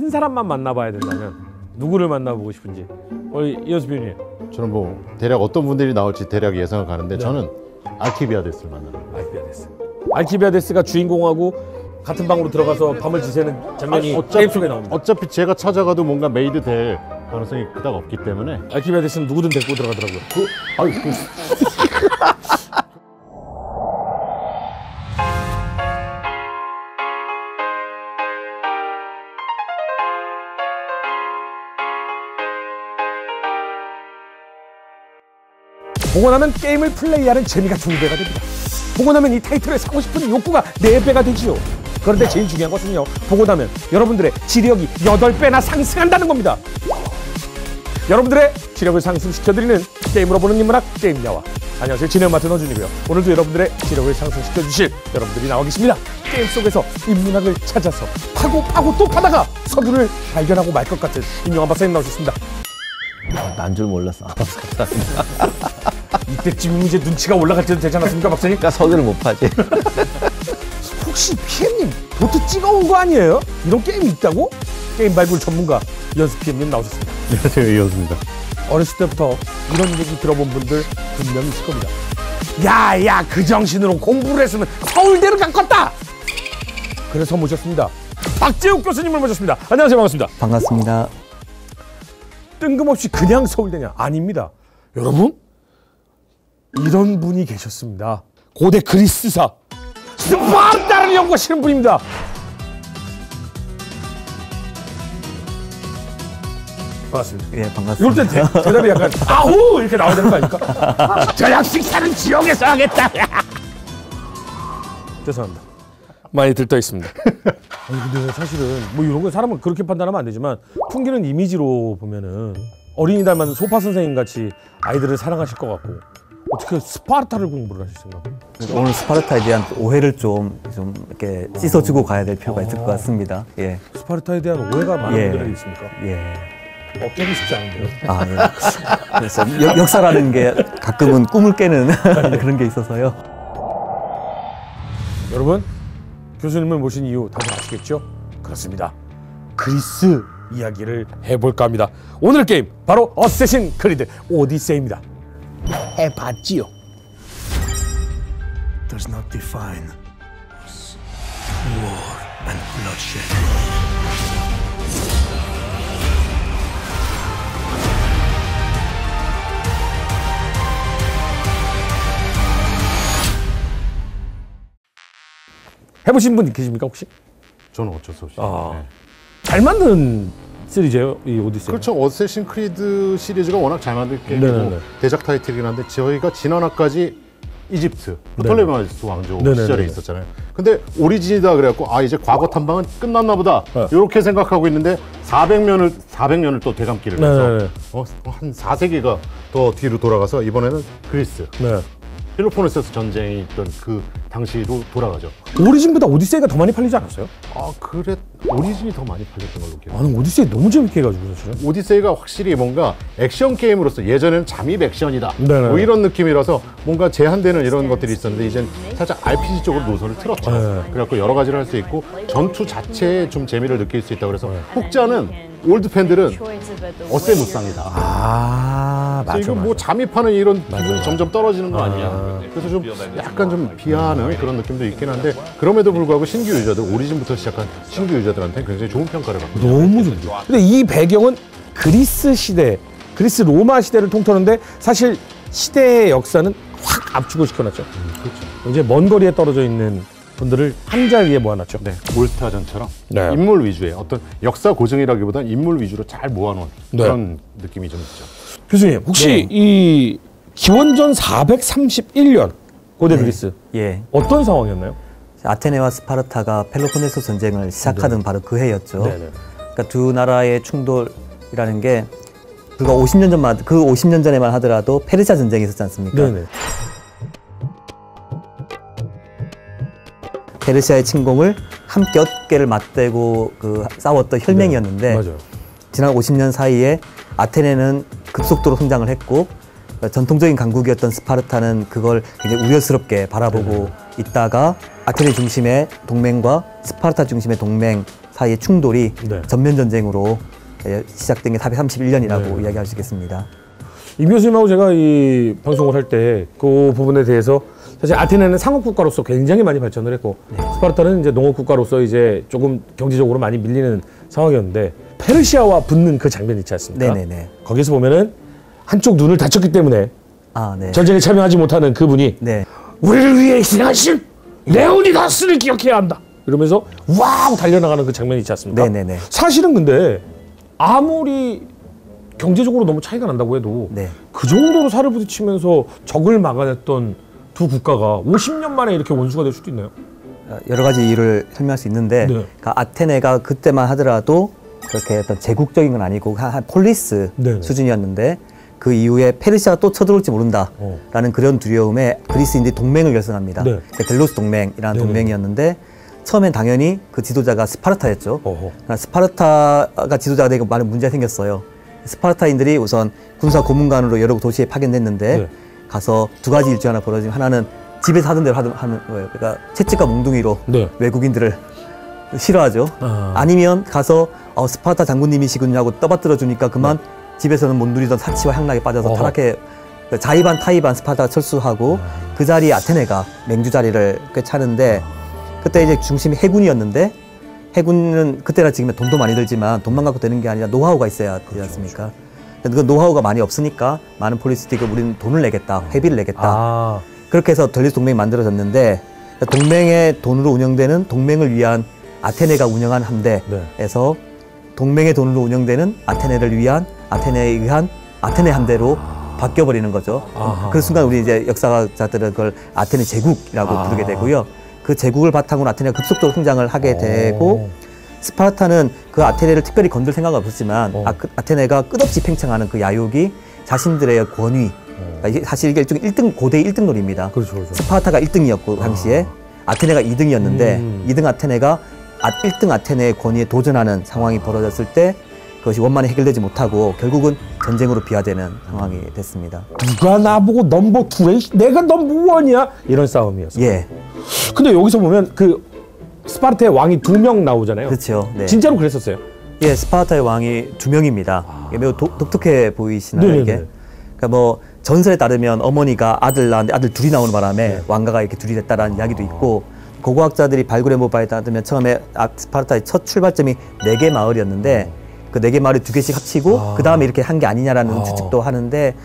한 사람만 만나봐야 된다면 누구를 만나보고 싶은지. 이연수 배우님. 저는 뭐 대략 어떤 분들이 나올지 대략 예상을 가는데, 네. 저는 알키비아데스를 만나는. 알키비아데스. 알키비아데스가 주인공하고 같은 방으로 들어가서 밤을 지새는 장면이 게임 속에 나옵니다. 어차피 제가 찾아가도 뭔가 메이드 될 가능성이 그닥 없기 때문에 알키비아데스는 누구든 데리고 들어가더라고요. 아유. 보고 나면 게임을 플레이하는 재미가 2배가 됩니다. 보고 나면 이 타이틀을 사고 싶은 욕구가 4배가 되지요. 그런데 제일 중요한 것은요, 보고 나면 여러분들의 지력이 8배나 상승한다는 겁니다. 여러분들의 지력을 상승시켜드리는 게임으로 보는 인문학 게임야와. 안녕하세요, 진행을 맡은 허준이고요. 오늘도 여러분들의 지력을 상승시켜주실 여러분들이 나와 계십니다. 게임 속에서 인문학을 찾아서 파고 파고 또 파다가 서두를 발견하고 말 것 같은 임용한 박사님 나오셨습니다. 난 줄 몰랐어. 이때쯤 이제 눈치가 올라갈 때도 되지 않았습니까, 박사님? 그러니까 서두를 못 파지. 혹시 PM님 도트 찍어온 거 아니에요? 이런 게임이 있다고? 게임 발굴 전문가 이연수 PM님 나오셨습니다. 안녕하세요, 이연수입니다. 어렸을 때부터 이런 얘기 들어본 분들 분명히 있을 겁니다. 야야, 그 정신으로 공부를 했으면 서울대를 갔겠다. 그래서 모셨습니다. 박재욱 교수님을 모셨습니다. 안녕하세요, 반갑습니다. 반갑습니다. 뜬금없이 그냥 서울대냐? 아닙니다. 여러분, 이런 분이 계셨습니다. 고대 그리스사 스파르타를 연구하시는 분입니다. 반갑습니다. 예, 반갑습니다. 이럴 때 대답이 약간 아우 이렇게 나와야 되는 거 아닙니까? 저 양식 사는 지역에서 하겠다. 죄송합니다. 많이 들떠 있습니다. 아니, 근데 사실은 뭐 이런 거 사람은 그렇게 판단하면 안 되지만 풍기는 이미지로 보면은 어린이 닮은 소파 선생님 같이 아이들을 사랑하실 것 같고, 어떻게 스파르타를 공부를 하실 생각? 오늘 스파르타에 대한 오해를 좀 이렇게 씻어주고 가야 될 필요가 있을 것 같습니다. 예. 스파르타에 대한 오해가 많은 분들이 있습니까? 예. 없애기 쉽지 않은데요. 아, 예. 그래서 역사라는 게 가끔은 꿈을 깨는 그런 게 있어서요. 여러분, 교수님을 모신 이유 다들 아시겠죠? 그렇습니다. 그리스 이야기를 해볼까 합니다. 오늘 게임 바로 어쌔신 크리드 오디세이입니다. 해봤지요. Does not define war and bloodshed. 해보신 분 계십니까 혹시? 저는 어쩔 수 없이. 아, 네. 잘 만든 시리즈예요, 이 오디세이. 그렇죠. 어쌔신 크리드 시리즈가 워낙 잘 만든 게임이고, 네네네. 대작 타이틀이긴 한데 저희가 지난 화까지 이집트 프톨레마이스 왕조 네네네. 시절에 있었잖아요. 근데 오리진이다 그래갖고 아 이제 과거 탐방은 끝났나 보다 이렇게 네. 생각하고 있는데 400년을 또 되감기를 해서 한 4세기가 더 뒤로 돌아가서 이번에는 그리스. 네. 펠로폰네소스 전쟁이 있던 그 당시로 돌아가죠. 오리진보다 오디세이가 더 많이 팔리지 않았어요? 아, 그래. 오리진이 더 많이 팔렸던 걸로 기억해요. 나는 오디세이 너무 재밌게 해가지고 사실은. 오디세이가 확실히 뭔가 액션 게임으로서 예전에는 잠입 액션이다. 네네. 뭐 이런 느낌이라서 뭔가 제한되는 이런 것들이 있었는데 이젠 살짝 RPG 쪽으로 노선을 틀었죠. 네네. 그래갖고 여러 가지를 할 수 있고 전투 자체에 좀 재미를 느낄 수 있다 그래서 네네. 혹자는 올드 팬들은 어세무쌍이다. 아, 맞아. 지금 뭐 잠입하는 이런 기분이 점점 떨어지는 거 아니야. 그래서 좀 약간 좀 비하하는 그런 느낌도 있긴 한데 그럼에도 불구하고 신규 유저들, 오리진부터 시작한 신규 유저들한테 굉장히 좋은 평가를 받고. 너무 좋죠. 근데 이 배경은 그리스 시대, 그리스 로마 시대를 통틀었는데 사실 시대의 역사는 확 압축을 시켜놨죠. 그렇죠. 이제 먼 거리에 떨어져 있는 분들을 한 자리에 모아놨죠. 네, 올스타전처럼 네. 인물 위주의 어떤 역사 고증이라기보다는 인물 위주로 잘 모아놓은 네. 그런 느낌이 좀 있죠. 교수님, 혹시 네. 이 기원전 431년 고대 네. 그리스 예. 어떤 상황이었나요? 아테네와 스파르타가 펠로폰네소스 전쟁을 시작하는 네. 바로 그 해였죠. 네, 네. 그러니까 두 나라의 충돌이라는 게 불과 50년 전만, 그 50년 전에만 하더라도 페르시아 전쟁이 있었지 않습니까? 네, 네. 페르시아의 침공을 함께 어깨를 맞대고 그 싸웠던 혈맹이었는데 네, 지난 50년 사이에 아테네는 급속도로 성장을 했고 전통적인 강국이었던 스파르타는 그걸 굉장히 우려스럽게 바라보고 있다가 아테네 중심의 동맹과 스파르타 중심의 동맹 사이의 충돌이 네. 전면 전쟁으로 시작된 게 431년이라고 네. 이야기할 수 있겠습니다. 임 교수님하고 제가 이 방송을 할 때 그 부분에 대해서 사실 아테네는 상업 국가로서 굉장히 많이 발전을 했고 네. 스파르타는 이제 농업 국가로서 이제 조금 경제적으로 많이 밀리는 상황이었는데 페르시아와 붙는 그 장면 있지 않습니까? 네네네. 거기서 보면은 한쪽 눈을 다쳤기 때문에 아, 네. 전쟁에 참여하지 못하는 그분이 네. 우리를 위해 희생하신 레오니다스를 기억해야 한다 이러면서 와우 달려나가는 그 장면이 있지 않습니까? 네네네. 사실은 근데 아무리 경제적으로 너무 차이가 난다고 해도 네. 그 정도로 살을 부딪히면서 적을 막아냈던 두 국가가 50년 만에 이렇게 원수가 될 수도 있나요? 여러 가지 이유를 설명할 수 있는데 네. 그러니까 아테네가 그때만 하더라도 그렇게 어떤 제국적인 건 아니고 한 폴리스 네네. 수준이었는데 그 이후에 페르시아가 또 쳐들어올지 모른다라는 그런 두려움에 그리스인들이 동맹을 결성합니다. 네. 델로스 동맹이라는 네네. 동맹이었는데 처음엔 당연히 그 지도자가 스파르타였죠. 그러니까 스파르타가 지도자가 되고 많은 문제가 생겼어요. 스파르타인들이 우선 군사 고문관으로 여러 도시에 파견됐는데 네. 가서 두 가지 일주 하나 벌어지면 하나는 집에서 하던 대로 하는 거예요. 그러니까 채찍과 몽둥이로 네. 외국인들을 싫어하죠. 아니면 가서 스파르타 장군님이시군요 하고 떠받들어 주니까 그만 네. 집에서는 못 누리던 사치와 향락에 빠져서 타락해 자의반 타의반 스파르타가 철수하고 그 자리에 아테네가 맹주 자리를 꿰차는데 그때 이제 중심이 해군이었는데 해군은 그때나 지금 돈도 많이 들지만 돈만 갖고 되는 게 아니라 노하우가 있어야 되지 않습니까? 그런데 그 노하우가 많이 없으니까 많은 폴리스들이 우리는 돈을 내겠다, 회비를 내겠다. 그렇게 해서 델로스 동맹이 만들어졌는데 동맹의 돈으로 운영되는 동맹을 위한 아테네가 운영한 함대에서 네. 동맹의 돈으로 운영되는 아테네를 위한 아테네에 의한 아테네 함대로 바뀌어버리는 거죠. 그 순간 우리 이제 역사학자들은 그걸 아테네 제국이라고 부르게 되고요. 그 제국을 바탕으로 아테네가 급속도로 성장을 하게 되고 스파르타는 그 아테네를 특별히 건들 생각은 없었지만 아테네가 끝없이 팽창하는 그 야욕이 자신들의 권위 그러니까 사실 이게 일종의 1등 고대 1등 놀이입니다. 그렇죠, 그렇죠. 스파르타가 1등이었고 당시에 아테네가 2등이었는데 2등 아테네가 1등 아테네의 권위에 도전하는 상황이 벌어졌을 때 그것이 원만히 해결되지 못하고 결국은 전쟁으로 비화되는 상황이 됐습니다. 누가 나보고 넘버 2래? 내가 넘버 1이야? 이런 싸움이었어요. 예. 근데 여기서 보면 그 스파르타의 왕이 2명 나오잖아요. 그렇죠. 네. 진짜로 그랬었어요? 예, 스파르타의 왕이 2명입니다. 매우 독특해 보이시나요? 네네네. 이게? 그러니까 뭐 전설에 따르면 어머니가 아들 낳았는데 아들 2이 나오는 바람에 네. 왕가가 이렇게 2이 됐다라는 이야기도 있고 고고학자들이 발굴해 본 바에 따르면 처음에 스파르타의 첫 출발점이 4개 마을이었는데 그 4개 마을이 2개씩 합치고 그 다음에 이렇게 한 게 아니냐라는 추측도 하는데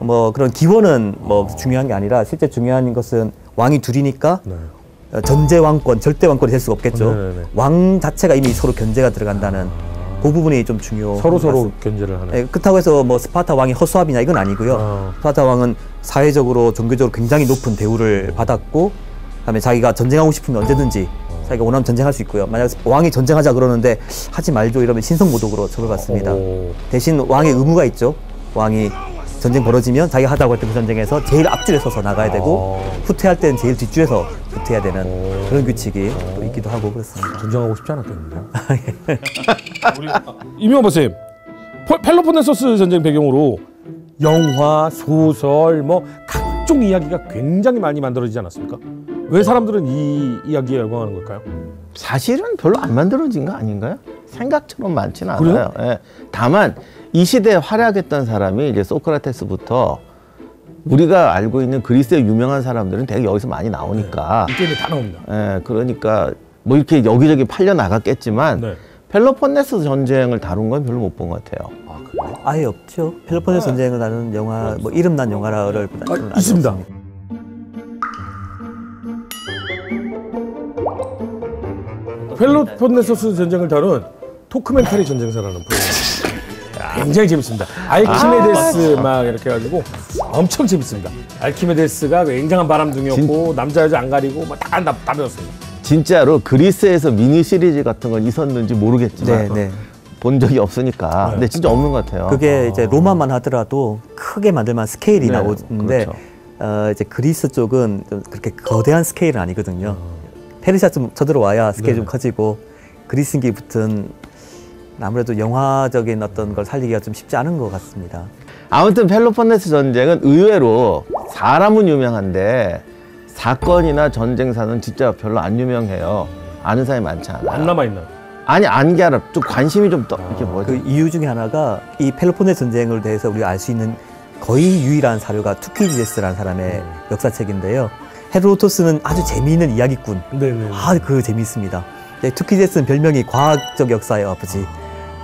뭐 그런 기원은 뭐 중요한 게 아니라 실제 중요한 것은 왕이 2이니까 네. 전제왕권, 절대왕권이 될 수가 없겠죠. 네네네. 왕 자체가 이미 서로 견제가 들어간다는 그 부분이 좀 중요해요. 서로 견제를 하는. 네, 그렇다고 해서 뭐 스파르타 왕이 허수아비냐 이건 아니고요. 스파르타 왕은 사회적으로, 종교적으로 굉장히 높은 대우를 받았고 그다음에 자기가 전쟁하고 싶으면 언제든지 자기가 원하면 전쟁할 수 있고요. 만약 왕이 전쟁하자 그러는데 하지 말죠 이러면 신성모독으로 처벌받습니다. 대신 왕의 의무가 있죠. 왕이 전쟁 벌어지면 자기가 하자고 할 때 그 전쟁에서 제일 앞줄에 서서 나가야 되고 후퇴할 때는 제일 뒷줄에서 후퇴해야 되는 그런 규칙이 또 있기도 하고 그렇습니다. 전쟁하고 싶지 않았겠는데요? 임용한 박사님, 펠로폰네소스 전쟁 배경으로 영화, 소설, 뭐 각종 이야기가 굉장히 많이 만들어지지 않았습니까? 왜 사람들은 이 이야기에 열광하는 걸까요? 사실은 별로 안 만들어진 거 아닌가요? 생각처럼 많지는 않아요. 예. 다만 이 시대에 활약했던 사람이 이제 소크라테스부터 우리가 알고 있는 그리스의 유명한 사람들은 되게 여기서 많이 나오니까. 네. 이쪽에 다 나옵니다. 예, 그러니까 뭐 이렇게 여기저기 팔려 나갔겠지만 네. 펠로폰네소스 전쟁을 다룬 건 별로 못 본 것 같아요. 그래요? 아예 없죠. 펠로폰네소스 전쟁을 다룬 영화, 뭐 이름난 영화를 보다는 있습니다. 없습니다. 펠로폰네소스 전쟁을 다룬 토크멘터리 전쟁사라는 프로그램 굉장히 재밌습니다. 알키메데스 막 이렇게 해가지고 엄청 재밌습니다. 알키메데스가 굉장한 바람둥이였고 남자 여자 안 가리고 막 다 배웠습니다. 진짜로 그리스에서 미니 시리즈 같은 건 있었는지 모르겠지만 본 적이 없으니까 근데 진짜 없는 것 같아요. 그게 이제 로마만 하더라도 크게 만들만 스케일이 나오는데 그렇죠. 이제 그리스 쪽은 좀 그렇게 거대한 스케일은 아니거든요. 페르시아 좀 쳐들어와야 스케일이 좀 커지고 그리스인기 붙은 아무래도 영화적인 어떤 걸 살리기가 좀 쉽지 않은 것 같습니다. 아무튼 펠로폰네소스 전쟁은 의외로 사람은 유명한데 사건이나 전쟁사는 진짜 별로 안 유명해요. 아는 사람이 많지 않아요. 안 남아있나요? 아니 안개알아. 좀 관심이 좀 떠. 이게 뭐죠? 그 이유 중에 하나가 이 펠로폰네소 전쟁을 대해서 우리가 알 수 있는 거의 유일한 사료가 투키디데스라는 사람의 역사책인데요. 헤로도토스는 아주 재미있는 이야기꾼. 네네. 아, 그 재미있습니다. 투키디데스는 별명이 과학적 역사의 아버지.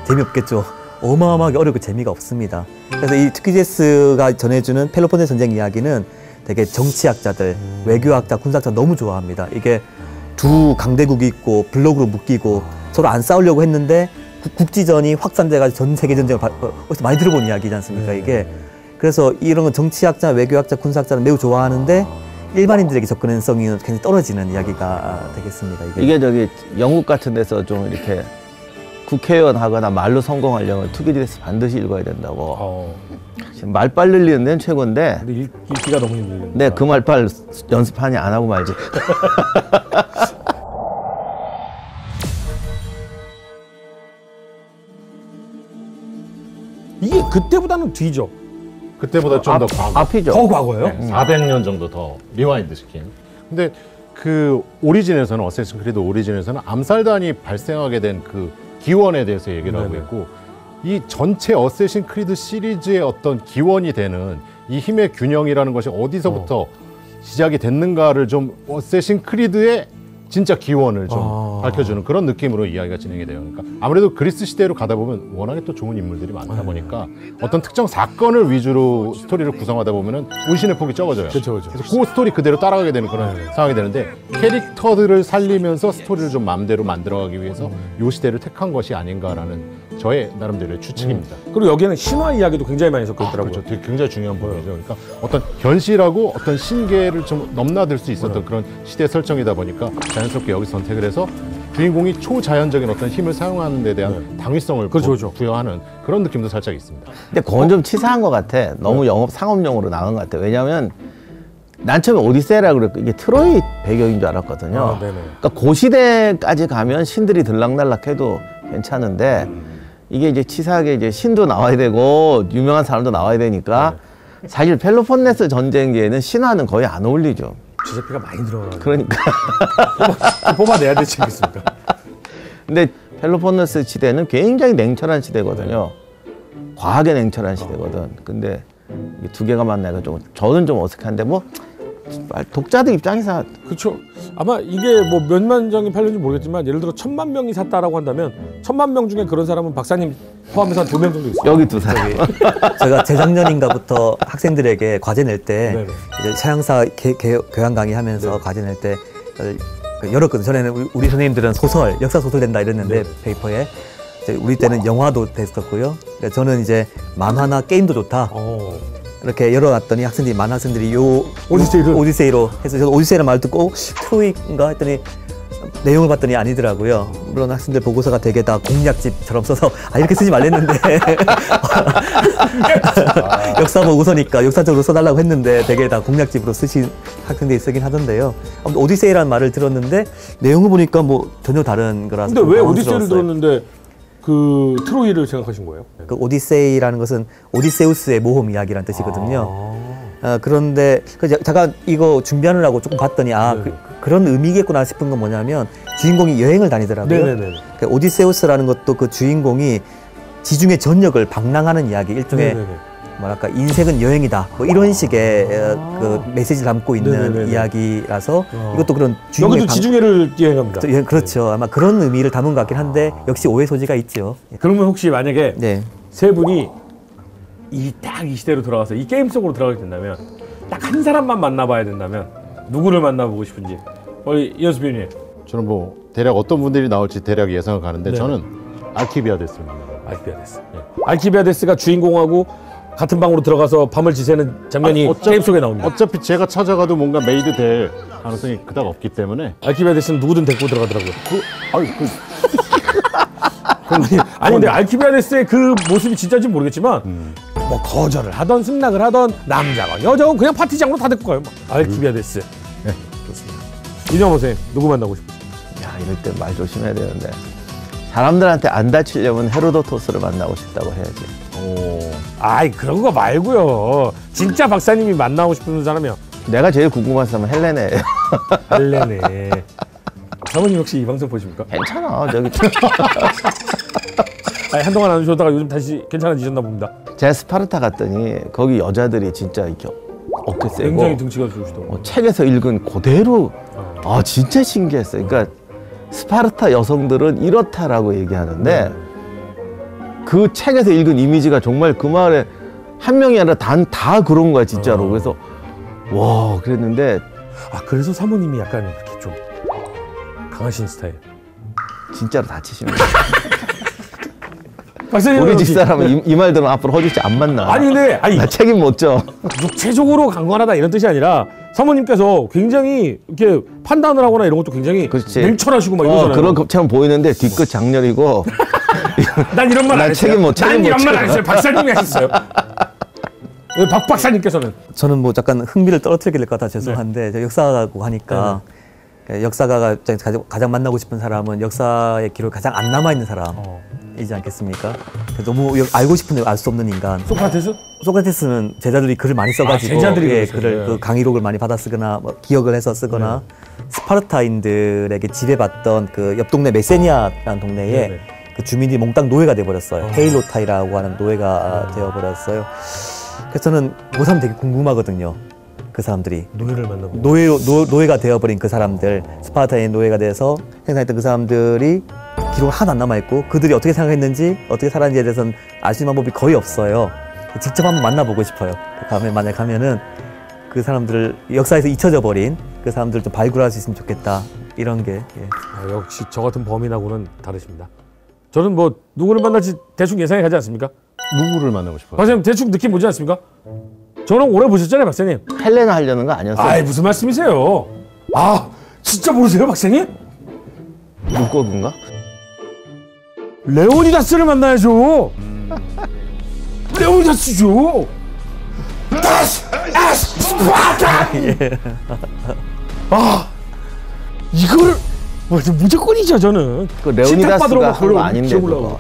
재미없겠죠. 어마어마하게 어렵고 재미가 없습니다. 그래서 이 투키디데스가 전해주는 펠로폰네소 전쟁 이야기는 되게 정치학자들, 외교학자, 군사학자 너무 좋아합니다. 이게 두 강대국이 있고 블록으로 묶이고 서로 안 싸우려고 했는데 국지전이 확산돼가지고 전 세계 전쟁을 어디서 많이 들어본 이야기지 않습니까? 네네. 이게 그래서 이런 건 정치학자, 외교학자, 군사학자는 매우 좋아하는데 일반인들에게 접근성이 굉장히 떨어지는 이야기가 되겠습니다. 이게 저기 영국 같은 데서 좀 이렇게 국회의원 하거나 말로 성공하려면 투키디데스 반드시 읽어야 된다고. 지금 말빨 늘리는 데는 최고인데. 근데 읽기가 너무 힘들어요. 네, 그 말빨 연습하니 안 하고 말지. 이게 그때보다는 뒤죠. 그때보다 좀 더 과거. 앞이죠. 더 과거예요? 네, 400년 정도 더 리와인드 시킨. 근데 그 오리진에서는 어쌔신 크리드 오리진에서는 암살단이 발생하게 된 그 기원에 대해서 얘기를 하고 있고 이 전체 어쌔신 크리드 시리즈의 어떤 기원이 되는 이 힘의 균형이라는 것이 어디서부터 시작이 됐는가를 좀 어쌔신 크리드의 진짜 기원을 좀 밝혀주는 그런 느낌으로 이야기가 진행이 돼요. 그러니까 아무래도 그리스 시대로 가다 보면 워낙에 또 좋은 인물들이 많다 보니까 어떤 특정 사건을 위주로 스토리를 구성하다 보면은 운신의 폭이 적어져요. 그렇죠. 그래서 그 스토리 그대로 따라가게 되는 그런 상황이 되는데 캐릭터들을 살리면서 스토리를 좀 마음대로 만들어가기 위해서 요 시대를 택한 것이 아닌가라는 저의 나름대로의 추측입니다. 그리고 여기에는 신화 이야기도 굉장히 많이 섞여 있더라고요. 그렇죠. 되게 굉장히 중요한 부분이죠. 그러니까 어떤 현실하고 어떤 신계를 좀 넘나들 수 있었던 그런 시대 설정이다 보니까 자연스럽게 여기서 선택을 해서 주인공이 초자연적인 어떤 힘을 사용하는 데 대한 당위성을 부여하는 그런 느낌도 살짝 있습니다. 근데 그건 좀 치사한 것 같아. 너무 상업용으로 나간 것 같아. 왜냐하면 난 처음에 오디세라 그랬고 이게 트로이 배경인 줄 알았거든요. 그러니까 그 시대까지 가면 신들이 들락날락해도 괜찮은데 이게 이제 치사하게 이제 신도 나와야 되고 유명한 사람도 나와야 되니까 사실 펠로폰네스 전쟁기에는 신화는 거의 안 어울리죠. 주제피가 많이 들어가요. 그러니까 뽑아내야 되지 않겠습니까? 근데 펠로폰네스 시대는 굉장히 냉철한 시대거든요. 과하게 냉철한 시대거든. 근데 이 두 개가 만나니까 좀 저는 좀 어색한데 뭐 독자들 입장에서 그렇죠. 아마 이게 뭐 몇만 명이 팔렸는지 모르겠지만 예를 들어 1,000만 명이 샀다라고 한다면 1,000만 명 중에 그런 사람은 박사님 포함해서 한 2명 정도 있어요. 여기 두 사람. 제가 재작년인가부터 학생들에게 과제 낼 때 이제 서양사 교양 강의하면서 과제 낼 때 열었거든요. 전에는 우리 선생님들은 소설, 역사 소설 된다 이랬는데 페이퍼에 우리 때는 영화도 됐었고요. 그러니까 저는 이제 만화나 게임도 좋다. 이렇게 열어놨더니 학생들이 많은 학생들이 요 오디세이로 해서 저도 오디세이라는 말을 듣고 트로이인가 했더니 내용을 봤더니 아니더라고요. 물론 학생들 보고서가 되게 다 공략집처럼 써서 아 이렇게 쓰지 말랬는데 역사 보고서니까 역사적으로 써달라고 했는데 되게 다 공략집으로 쓰신 학생들이 쓰긴 하던데요. 아무튼 오디세이라는 말을 들었는데 내용을 보니까 뭐 전혀 다른 거라서. 근데 왜 오디세이를 들었는데 그 트로이를 생각하신 거예요? 그 오디세이라는 것은 오디세우스의 모험 이야기라는 뜻이거든요. 그런데 잠깐 이거 준비하느라고 조금 봤더니 아 그런 의미겠구나 싶은 건 뭐냐면 주인공이 여행을 다니더라고요. 그러니까 오디세우스라는 것도 그 주인공이 지중해 전역을 방랑하는 이야기 일종의 뭐랄까 인생은 여행이다 뭐 이런 식의 그 메시지를 담고 있는 이야기라서 이것도 그런 여기도 지중해를 여행합니다. 그렇죠. 아마 그런 의미를 담은 것 같긴 한데 역시 오해 소지가 있죠. 그러면 혹시 만약에 세 분이 이 딱 이 시대로 돌아가서 이 게임 속으로 들어가게 된다면 딱 한 사람만 만나봐야 된다면 누구를 만나보고 싶은지 우리 이연수 배우님. 저는 뭐 대략 어떤 분들이 나올지 대략 예상을 가는데 저는 알키비아데스입니다. 알키비아데스. 알키비아데스가 주인공하고 같은 방으로 들어가서 밤을 지새는 장면이 게임 속에 나옵니다. 어차피 제가 찾아가도 뭔가 메이드 될 가능성이 그닥 없기 때문에 알키비아데스는 누구든 데리고 들어가더라고요. 아니 근데 알키비아데스의 그 모습이 진짜인지 모르겠지만 뭐 거절을 하던 승낙을 하던 남자건 여자건 그냥 파티장으로 다 데리고 가요. 알키비아데스. 네, 좋습니다. 이정호 선생님 누구 만나고 싶어요? 야 이럴 때 말 조심해야 되는데 사람들한테 안 다치려면 헤로도토스를 만나고 싶다고 해야지. 아이 그런 거 말고요. 진짜 박사님이 만나고 싶은 사람이요. 내가 제일 궁금한 사람은 헬레네. 헬레네. 사모님 혹시 이 방송 보십니까? 괜찮아. 저기 아니, 한동안 안 오셨다가 요즘 다시 괜찮아지셨나 봅니다. 제가 스파르타 갔더니 거기 여자들이 진짜 이렇게 어깨 세고 굉장히 등치가 좋으시더라고요. 책에서 읽은 그대로. 아, 진짜 신기했어요. 그러니까 스파르타 여성들은 이렇다라고 얘기하는데 그 책에서 읽은 이미지가 정말 그 말에 한 명이 아니라 다 그런 거야 진짜로. 그래서 와 그랬는데. 아, 그래서 사모님이 약간 이렇게 좀 강하신 스타일. 진짜로 다치시는 거예요. 박사님, 우리 집사람은 이 말 들으면 앞으로 허주씨 안 만나. 아니 근데 아니, 나 책임 못 져. 육체적으로 강건하다 이런 뜻이 아니라 사모님께서 굉장히 이렇게 판단을 하거나 이런 것도 굉장히 냉철하시고 막 이러잖아요. 그런 것처럼 보이는데 뒤끝 장렬이고. 난 이런 말 안 했어요. 난 이런 말 안 했어요. 박사님이 하셨어요. 박 박사님께서는? 저는 뭐 약간 흥미를 떨어뜨리게 될 것 같아 죄송한데 네. 역사가고 하니까 네. 역사가가 가장 만나고 싶은 사람은 역사의 기록이 가장 안 남아있는 사람이지 않겠습니까? 너무 알고 싶은데 알 수 없는 인간. 소크라테스? 소크라테스는 제자들이 글을 많이 써가지고 제자들이 글을 그 강의록을 많이 받아 쓰거나 뭐 기억을 해서 쓰거나 네. 스파르타인들에게 지배받던 그 옆 동네 메세니아라는 동네에 네, 네. 그 주민이 몽땅 노예가 돼버렸어요. 헤일로타이라고 하는 노예가 되어버렸어요. 그래서 저는 그 사람 되게 궁금하거든요. 그 사람들이 노예를 만나고 노예가 되어버린 그 사람들, 스파르타의 노예가 돼서 생산했던 그 사람들이 기록은 하나도 안 남아있고 그들이 어떻게 생각했는지 어떻게 살았는지에 대해서는 알 수 있는 방법이 거의 없어요. 직접 한번 만나보고 싶어요. 다음에 만약에 가면은 그 사람들을 역사에서 잊혀져 버린 그 사람들을 좀 발굴할 수 있으면 좋겠다 이런 게. 예. 아, 역시 저 같은 범인하고는 다르십니다. 저는 뭐 누구를 만날지 대충 예상이 가지 않습니까? 누구를 만나고 싶어요? 박사님 대충 느낌 오지 않습니까? 저랑 오래 보셨잖아요 박사님. 헬레나 하려는 거 아니었어요? 아이 무슨 말씀이세요? 아 진짜 모르세요 박사님? 물고기인가? 레오니다스를 만나야죠. 레오니다스죠. 다스 스파르타. 아 이거를 뭐 무조건이죠 저는. 그 레오니다스가 한 거 아닌데 그거.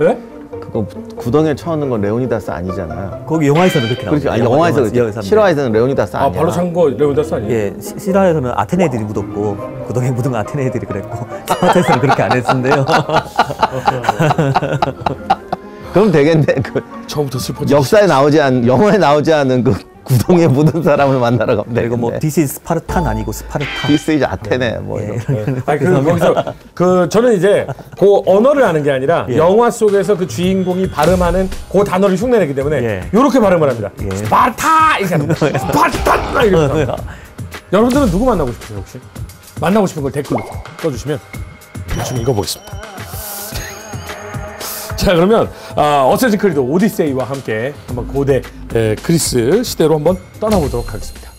네? 그거 구덩이에 쳐넣는 건 레오니다스 아니잖아요. 거기 영화에서는 그렇게 나와요. 그렇죠. 영화에서는 그렇죠. 실화에서는 레오니다스 아니야. 아 바로 찬 거 레오니다스 아니에요? 예, 실화에서는 아테네 애들이 묻었고 구덩이에 묻은 건 아테네 애들이 그랬고 스파르타에서는 그렇게 안 했는데요. 그럼 되겠네. 그 처음부터 슬퍼지. 역사에 나오지 않는 영화에 나오지 않은 그 구덩이에 묻은 사람을 만나러 가면 되겠네. 이거 뭐 This is 스파르탄 아니고 스파르타. This is 아테네 뭐 이런. 예. 아니 그래서 거기서 그 저는 이제 그 언어를 아는 게 아니라 예. 영화 속에서 그 주인공이 발음하는 그 단어를 흉내내기 때문에 이렇게 예. 발음을 합니다. 예. 스파르타 이렇게 합니다. 스파르타 이렇게 합니다. 여러분들은 누구 만나고 싶으세요 혹시? 만나고 싶은 걸 댓글로 써주시면 대충 읽어보겠습니다. 자 그러면 어쌔신 크리드 오디세이와 함께 한번 고대 그리스 시대로 한번 떠나보도록 하겠습니다.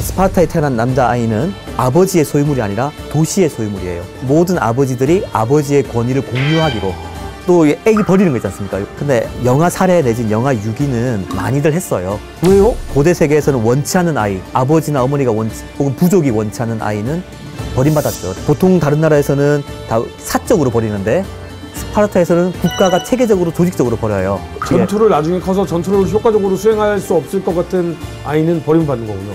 스파르타에 태어난 남자아이는 아버지의 소유물이 아니라 도시의 소유물이에요. 모든 아버지들이 아버지의 권위를 공유하기로. 또 애기 버리는 거 있지 않습니까? 근데 영아 살해 내진 영아 유기는 많이들 했어요. 왜요? 고대 세계에서는 원치 않은 아이, 아버지나 어머니가 혹은 부족이 원치 않은 아이는 버림받았죠. 보통 다른 나라에서는 다 사적으로 버리는데 스파르타에서는 국가가 체계적으로 조직적으로 버려요. 전투를 나중에 커서 전투를 효과적으로 수행할 수 없을 것 같은 아이는 버림받는 거군요.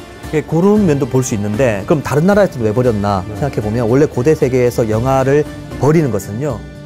그런 면도 볼 수 있는데 그럼 다른 나라에서는 왜 버렸나 생각해보면 원래 고대 세계에서 영아를 버리는 것은요